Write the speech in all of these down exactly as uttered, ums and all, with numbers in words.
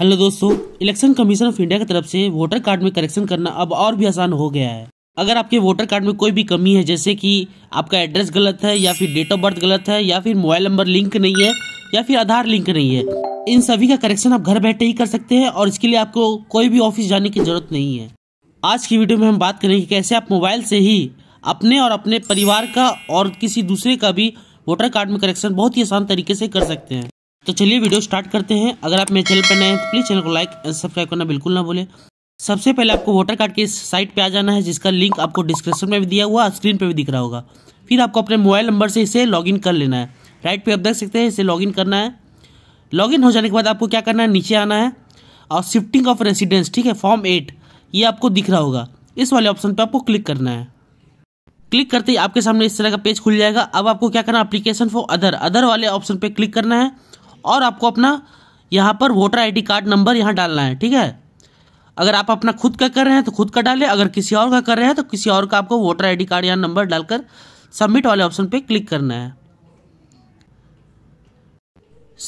Hello दोस्तों, election commission of India की तरफ से वोटर कार्ड में करेक्शन करना अब और भी आसान हो गया है। अगर आपके वोटर कार्ड में कोई भी कमी है, जैसे कि आपका एड्रेस गलत है या फिर डेट ऑफ बर्थ गलत है या फिर मोबाइल नंबर लिंक नहीं है या फिर आधार लिंक नहीं है, इन सभी का करेक्शन आप घर बैठे ही कर सकते हैं और इसके लिए आपको कोई भी ऑफिस जाने की जरूरत नहीं है। आज की वीडियो में हम बात करेंगे कैसे आप मोबाइल से ही अपने और अपने परिवार का और किसी दूसरे का भी वोटर कार्ड में करेक्शन बहुत ही आसान तरीके से कर सकते हैं। तो चलिए वीडियो स्टार्ट करते हैं। अगर आप मेरे चैनल पर नए हैं तो प्लीज़ चैनल को लाइक एंड सब्सक्राइब करना बिल्कुल ना भूलें। सबसे पहले आपको वोटर कार्ड के इस साइट पे आ जाना है, जिसका लिंक आपको डिस्क्रिप्शन में भी दिया हुआ, स्क्रीन पे भी दिख रहा होगा। फिर आपको अपने मोबाइल नंबर से इसे लॉगिन कर लेना है। राइट पे आप देख सकते हैं, इसे लॉगिन करना है। लॉगिन हो जाने के बाद आपको क्या करना है, नीचे आना है और शिफ्टिंग ऑफ रेसिडेंस, ठीक है, फॉर्म एट, ये आपको दिख रहा होगा। इस वाले ऑप्शन पर आपको क्लिक करना है। क्लिक करते ही आपके सामने इस तरह का पेज खुल जाएगा। अब आपको क्या करना है, एप्लीकेशन फॉर अदर अदर वाले ऑप्शन पर क्लिक करना है और आपको अपना यहाँ पर वोटर आईडी कार्ड नंबर यहाँ डालना है, ठीक है। अगर आप अपना खुद का कर रहे हैं तो खुद का डालें, अगर किसी और का कर रहे हैं तो किसी और का आपको वोटर आईडी कार्ड यहाँ नंबर डालकर सबमिट वाले ऑप्शन पे क्लिक करना है।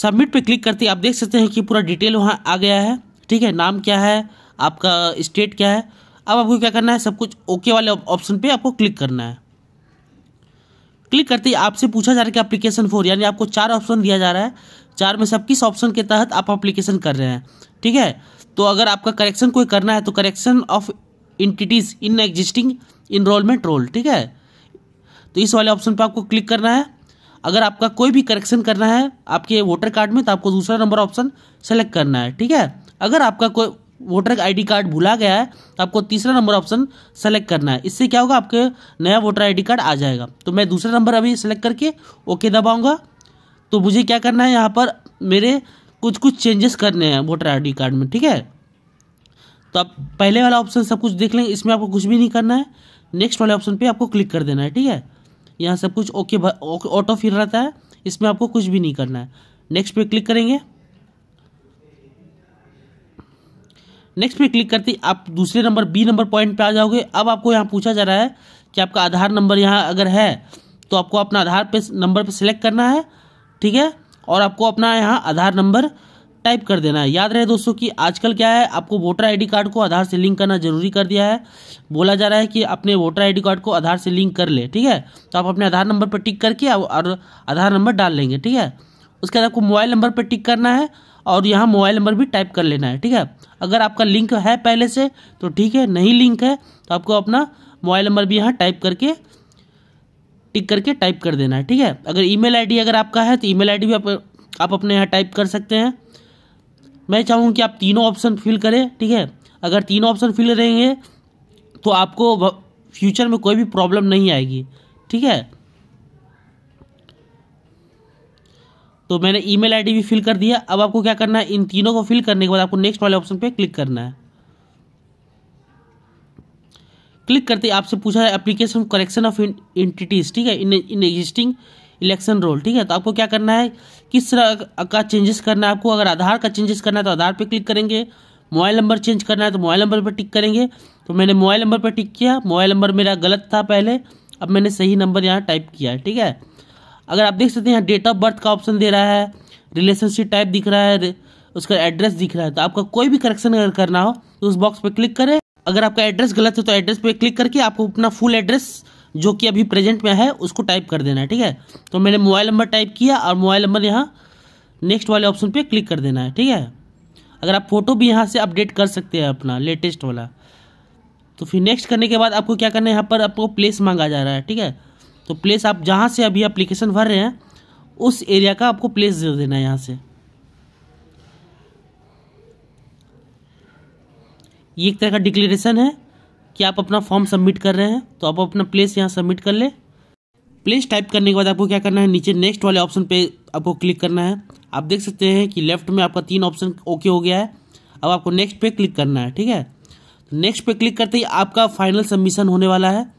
सबमिट पे क्लिक करते ही आप देख सकते हैं कि पूरा डिटेल वहाँ आ गया है, ठीक है। नाम क्या है आपका, स्टेट क्या है। अब आपको क्या करना है, सब कुछ ओके वाले ऑप्शन पर आपको क्लिक करना है। क्लिक करते ही आपसे पूछा जा रहा है कि एप्लीकेशन फोर, यानी आपको चार ऑप्शन दिया जा रहा है, चार में से किस ऑप्शन के तहत आप एप्लीकेशन कर रहे हैं, ठीक है। तो अगर आपका करेक्शन कोई करना है तो correction of entities in existing enrolment roll, ठीक है, तो इस वाले ऑप्शन पर आपको क्लिक करना है। अगर आपका कोई भी करेक्शन करना है आपके वोटर कार्ड में तो आपको दूसरा नंबर ऑप्शन सेलेक्ट करना है, ठीक है। अगर आपका कोई वोटर आईडी कार्ड भुला गया है तो आपको तीसरा नंबर ऑप्शन सेलेक्ट करना है। इससे क्या होगा, आपके नया वोटर आईडी कार्ड आ जाएगा। तो मैं दूसरा नंबर अभी सेलेक्ट करके ओके दबाऊंगा। तो मुझे क्या करना है, यहाँ पर मेरे कुछ कुछ चेंजेस करने हैं वोटर आईडी कार्ड में, ठीक है। तो आप पहले वाला ऑप्शन सब कुछ देख लेंगे, इसमें आपको कुछ भी नहीं करना है। नेक्स्ट वाले ऑप्शन पर आपको क्लिक कर देना है, ठीक है। यहाँ सब कुछ ओके ऑटो फिर रहता है, इसमें आपको कुछ भी नहीं करना है। नेक्स्ट पे क्लिक करेंगे। नेक्स्ट पे क्लिक करते आप दूसरे नंबर बी नंबर पॉइंट पे आ जाओगे। अब आपको यहाँ पूछा जा रहा है कि आपका आधार नंबर यहाँ अगर है तो आपको अपना आधार पे नंबर पे सिलेक्ट करना है, ठीक है, और आपको अपना यहाँ आधार नंबर टाइप कर देना है। याद रहे दोस्तों कि आजकल क्या है, आपको वोटर आईडी कार्ड को आधार से लिंक करना जरूरी कर दिया है। बोला जा रहा है कि अपने वोटर आईडी कार्ड को आधार से लिंक कर ले, ठीक है। तो आप अपने आधार नंबर पर टिक करके और आधार नंबर डाल लेंगे, ठीक है। उसके बाद आपको मोबाइल नंबर पर टिक करना है और यहाँ मोबाइल नंबर भी टाइप कर लेना है, ठीक है। अगर आपका लिंक है पहले से तो ठीक है, नहीं लिंक है तो आपको अपना मोबाइल नंबर भी यहाँ टाइप करके टिक करके टाइप कर देना है, ठीक है। अगर ईमेल आईडी अगर आपका है तो ईमेल आईडी भी आप, आप अपने यहाँ टाइप कर सकते हैं। मैं चाहूँगा कि आप तीनों ऑप्शन फिल करें, ठीक है। अगर तीनों ऑप्शन फिल रहेंगे तो आपको फ्यूचर में कोई भी प्रॉब्लम नहीं आएगी, ठीक है। तो मैंने ईमेल आईडी भी फिल कर दिया। अब आपको क्या करना है, इन तीनों को फिल करने के बाद आपको नेक्स्ट वाले ऑप्शन पे क्लिक करना है। क्लिक करते ही आपसे पूछा है एप्लीकेशन करेक्शन ऑफ एंटिटीज, ठीक है, in in existing election roll, ठीक है। तो आपको क्या करना है, किस तरह का चेंजेस करना है आपको। अगर आधार का चेंजेस करना है तो आधार पर क्लिक करेंगे। मोबाइल नंबर चेंज करना है तो मोबाइल नंबर पर टिक करेंगे। तो मैंने मोबाइल नंबर पर टिक किया, मोबाइल नंबर मेरा गलत था पहले, अब मैंने सही नंबर यहाँ टाइप किया, ठीक है। अगर आप देख सकते हैं यहाँ डेट ऑफ बर्थ का ऑप्शन दे रहा है, रिलेशनशिप टाइप दिख रहा है, उसका एड्रेस दिख रहा है। तो आपका कोई भी करेक्शन अगर करना हो तो उस बॉक्स पे क्लिक करें। अगर आपका एड्रेस गलत है तो एड्रेस पे क्लिक करके आपको अपना फुल एड्रेस जो कि अभी प्रेजेंट में है उसको टाइप कर देना है, ठीक है। तो मैंने मोबाइल नंबर टाइप किया और मोबाइल नंबर यहाँ नेक्स्ट वाले ऑप्शन पर क्लिक कर देना है, ठीक है। अगर आप फोटो भी यहाँ से अपडेट कर सकते हैं अपना लेटेस्ट वाला। तो फिर नेक्स्ट करने के बाद आपको क्या करना है, यहाँ पर आपको प्लेस मांगा जा रहा है, ठीक है। तो प्लेस आप जहाँ से अभी एप्लीकेशन भर रहे हैं उस एरिया का आपको प्लेस दे देना है यहाँ से। ये एक तरह का डिक्लेरेशन है कि आप अपना फॉर्म सबमिट कर रहे हैं, तो आप अपना प्लेस यहाँ सबमिट कर ले। प्लेस टाइप करने के बाद आपको क्या करना है, नीचे नेक्स्ट वाले ऑप्शन पे आपको क्लिक करना है। आप देख सकते हैं कि लेफ्ट में आपका तीन ऑप्शन ओके हो गया है। अब आपको नेक्स्ट पे क्लिक करना है, ठीक है। नेक्स्ट पे क्लिक करते ही आपका फाइनल सबमिशन होने वाला है।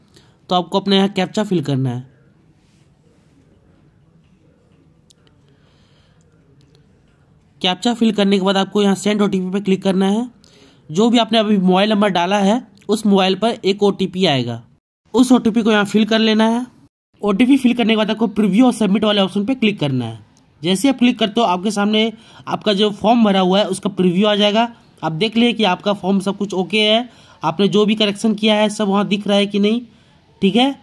तो आपको अपने यहाँ कैप्चा फिल करना है। कैप्चा फिल करने के बाद आपको यहाँ सेंड ओटीपी पे क्लिक करना है। जो भी आपने अभी मोबाइल नंबर डाला है उस मोबाइल पर एक ओटीपी आएगा, उस ओटीपी को यहाँ फिल कर लेना है। ओटीपी फिल करने के बाद आपको प्रीव्यू और सबमिट वाले ऑप्शन पे क्लिक करना है। जैसे आप क्लिक करते हो आपके सामने आपका जो फॉर्म भरा हुआ है उसका प्रीव्यू आ जाएगा। आप देख लें कि आपका फॉर्म सब कुछ ओके है, आपने जो भी करेक्शन किया है सब वहाँ दिख रहा है कि नहीं। ठीक है,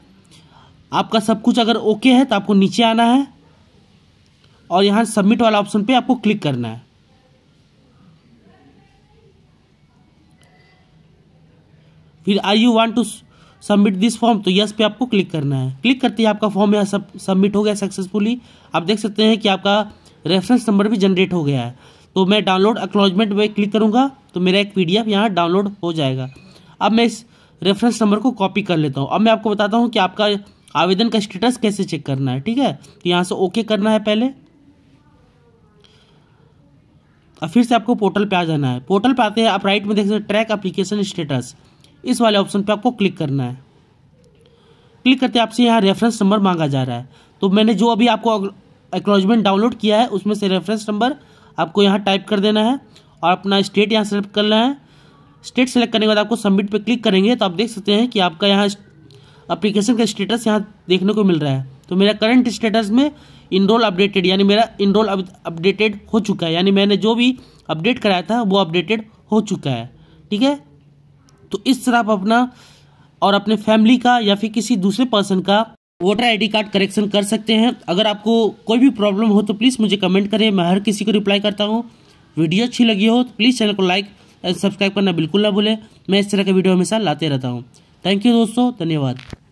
आपका सब कुछ अगर ओके है तो आपको नीचे आना है और यहाँ सबमिट वाला ऑप्शन पे आपको क्लिक करना है। फिर I you want to submit this form, तो यस पे आपको क्लिक करना है। क्लिक करते ही आपका फॉर्म यहाँ सब सबमिट हो गया सक्सेसफुली। आप देख सकते हैं कि आपका रेफरेंस नंबर भी जनरेट हो गया है। तो मैं डाउनलोड एक्नॉलेजमेंट में क्लिक करूँगा तो मेरा एक पी डी एफ यहाँ डाउनलोड हो जाएगा। अब मैं इस रेफरेंस नंबर को कॉपी कर लेता हूँ। अब मैं आपको बताता हूँ कि आपका आवेदन का स्टेटस कैसे चेक करना है। ठीक है, तो यहाँ से ओके करना है पहले और फिर से आपको पोर्टल पे आ जाना है। पोर्टल पे आते हैं, आप राइट में देख सकते हैं ट्रैक एप्लीकेशन स्टेटस, इस वाले ऑप्शन पे आपको क्लिक करना है। क्लिक करते आपसे यहाँ रेफरेंस नंबर मांगा जा रहा है। तो मैंने जो अभी आपको एक्नॉलेजमेंट डाउनलोड किया है उसमें से रेफरेंस नंबर आपको यहाँ टाइप कर देना है और अपना स्टेट यहाँ सेलेक्ट करना है। स्टेट सेलेक्ट करने के बाद आपको सबमिट पे क्लिक करेंगे तो आप देख सकते हैं कि आपका यहाँ एप्लीकेशन का स्टेटस यहाँ देखने को मिल रहा है। तो मेरा करंट स्टेटस में इनरोल अपडेटेड, यानी मेरा इनरोल अपडेटेड हो चुका है, यानी मैंने जो भी अपडेट कराया था वो अपडेटेड हो चुका है। ठीक है, तो इस तरह आप अपना और अपने फैमिली का या फिर किसी दूसरे पर्सन का वोटर आईडी कार्ड करेक्शन कर सकते हैं। अगर आपको कोई भी प्रॉब्लम हो तो प्लीज़ मुझे कमेंट करें, मैं हर किसी को रिप्लाई करता हूँ। वीडियो अच्छी लगी हो तो प्लीज़ चैनल को लाइक सब्सक्राइब करना बिल्कुल ना भूलें। मैं इस तरह के वीडियो हमेशा लाते रहता हूँ। थैंक यू दोस्तों, धन्यवाद।